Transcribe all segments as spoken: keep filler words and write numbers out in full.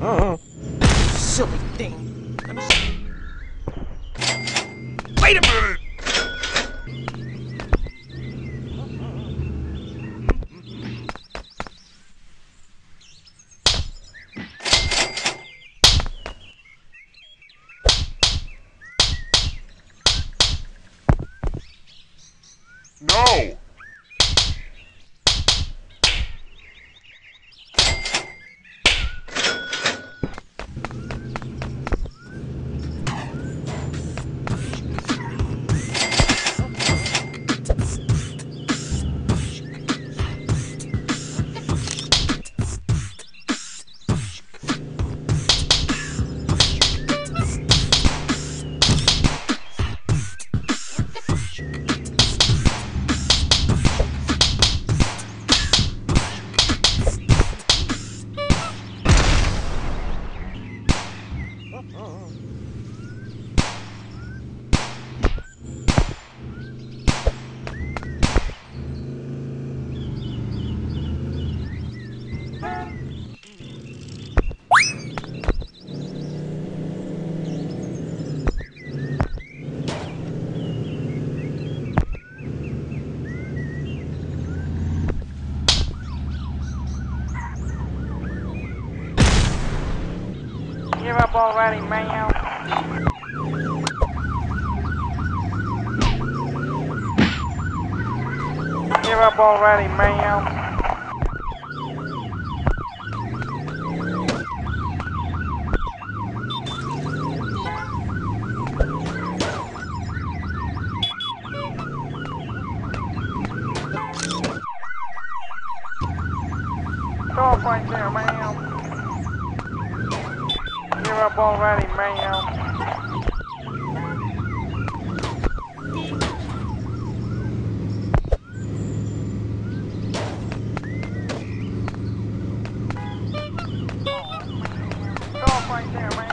Uh-huh. Silly thing. Let me see. Wait a minute! No! Give up already, man. Give up already, man. Throw up right there, man. You're up already, ma'am. Go up right there, ma'am.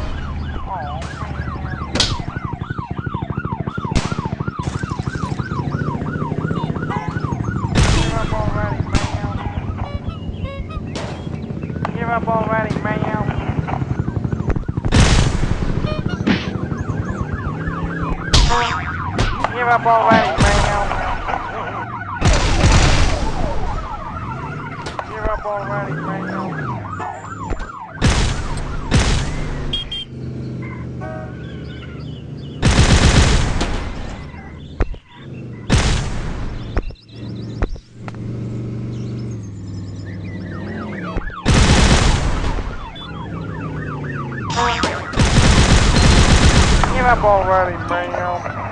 Up already, ma'am. Give up already, ma'am. Give up already, ma'am. Give up already, man.